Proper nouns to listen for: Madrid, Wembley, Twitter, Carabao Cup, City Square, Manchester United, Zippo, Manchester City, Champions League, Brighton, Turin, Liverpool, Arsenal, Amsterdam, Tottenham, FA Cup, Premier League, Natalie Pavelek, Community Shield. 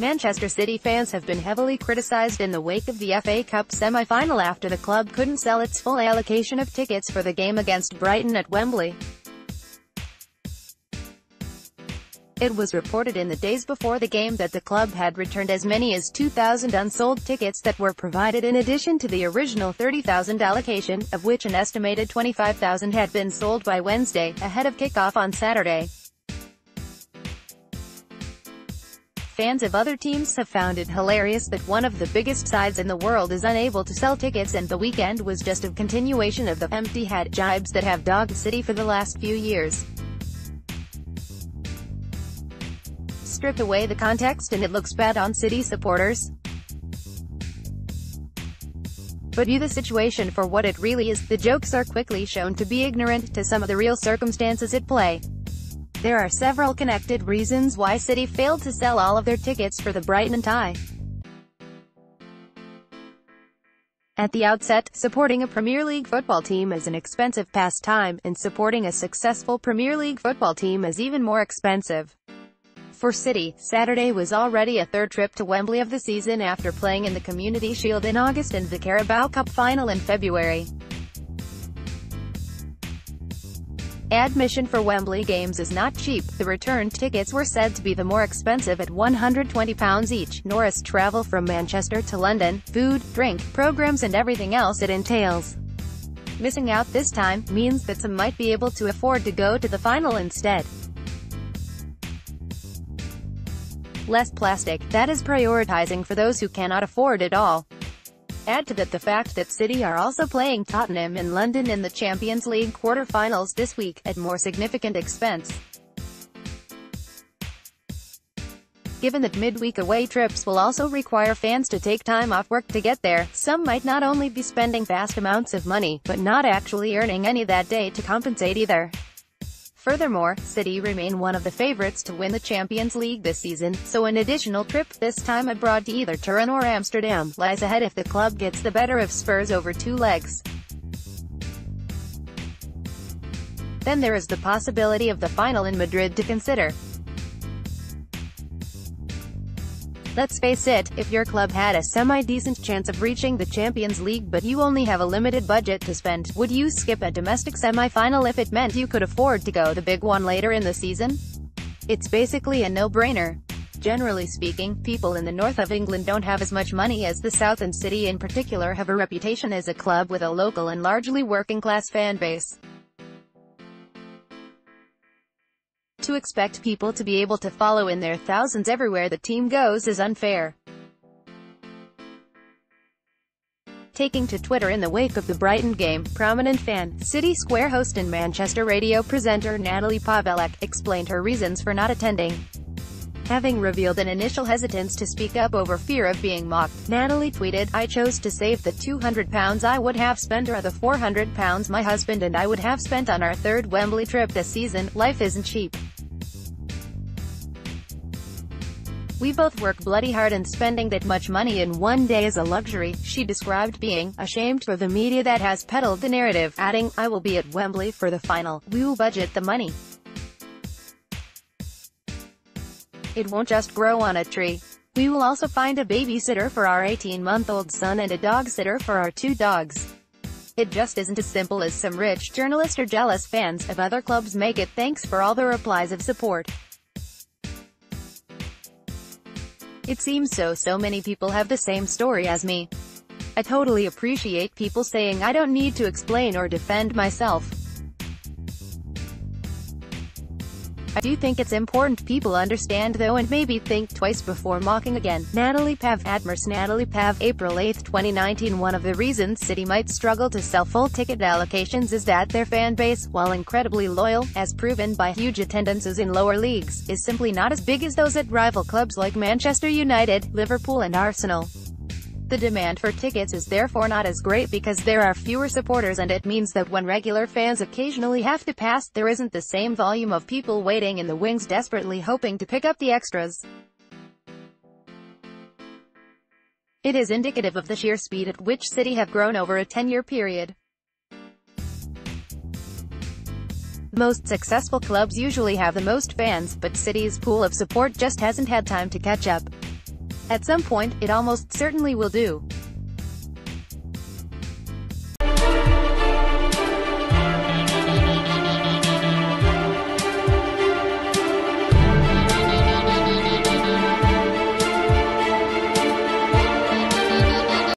Manchester City fans have been heavily criticised in the wake of the FA Cup semi-final after the club couldn't sell its full allocation of tickets for the game against Brighton at Wembley. It was reported in the days before the game that the club had returned as many as 2,000 unsold tickets that were provided in addition to the original 30,000 allocation, of which an estimated 25,000 had been sold by Wednesday, ahead of kickoff on Saturday. Fans of other teams have found it hilarious that one of the biggest sides in the world is unable to sell tickets, and the weekend was just a continuation of the empty hat jibes that have dogged City for the last few years. Strip away the context and it looks bad on City supporters. But view the situation for what it really is, the jokes are quickly shown to be ignorant to some of the real circumstances at play. There are several connected reasons why City failed to sell all of their tickets for the Brighton tie. At the outset, supporting a Premier League football team is an expensive pastime, and supporting a successful Premier League football team is even more expensive. For City, Saturday was already a third trip to Wembley of the season after playing in the Community Shield in August and the Carabao Cup final in February. Admission for Wembley games is not cheap. The return tickets were said to be the more expensive at £120 each. Norris travel from Manchester to London, food, drink, programs and everything else it entails. Missing out this time means that some might be able to afford to go to the final instead. Less plastic, that is prioritizing for those who cannot afford it all. Add to that the fact that City are also playing Tottenham in London in the Champions League quarter-finals this week, at more significant expense. Given that midweek away trips will also require fans to take time off work to get there, some might not only be spending vast amounts of money, but not actually earning any that day to compensate either. Furthermore, City remain one of the favourites to win the Champions League this season, so an additional trip, this time abroad to either Turin or Amsterdam, lies ahead if the club gets the better of Spurs over two legs. Then there is the possibility of the final in Madrid to consider. Let's face it, if your club had a semi-decent chance of reaching the Champions League but you only have a limited budget to spend, would you skip a domestic semi-final if it meant you could afford to go the big one later in the season? It's basically a no-brainer. Generally speaking, people in the north of England don't have as much money as the south, and City in particular have a reputation as a club with a local and largely working-class fan base. To expect people to be able to follow in their thousands everywhere the team goes is unfair. Taking to Twitter in the wake of the Brighton game, prominent fan, City Square host and Manchester radio presenter Natalie Pavelek, explained her reasons for not attending. Having revealed an initial hesitance to speak up over fear of being mocked, Natalie tweeted, "I chose to save the £200 I would have spent or the £400 my husband and I would have spent on our third Wembley trip this season. Life isn't cheap. We both work bloody hard, and spending that much money in one day is a luxury." She described being ashamed for the media that has peddled the narrative, adding, "I will be at Wembley for the final. We will budget the money. It won't just grow on a tree. We will also find a babysitter for our 18-month-old son and a dog sitter for our two dogs. It just isn't as simple as some rich journalist or jealous fans of other clubs make it." Thanks for all the replies of support. It seems so many people have the same story as me. I totally appreciate people saying I don't need to explain or defend myself. I do think it's important people understand though, and maybe think twice before mocking again. Natalie Pav, @Merce Natalie Pav, April 8, 2019. One of the reasons City might struggle to sell full ticket allocations is that their fan base, while incredibly loyal, as proven by huge attendances in lower leagues, is simply not as big as those at rival clubs like Manchester United, Liverpool and Arsenal. The demand for tickets is therefore not as great because there are fewer supporters, and it means that when regular fans occasionally have to pass, there isn't the same volume of people waiting in the wings desperately hoping to pick up the extras. It is indicative of the sheer speed at which City have grown over a 10-year period. Most successful clubs usually have the most fans, but City's pool of support just hasn't had time to catch up. At some point, it almost certainly will do.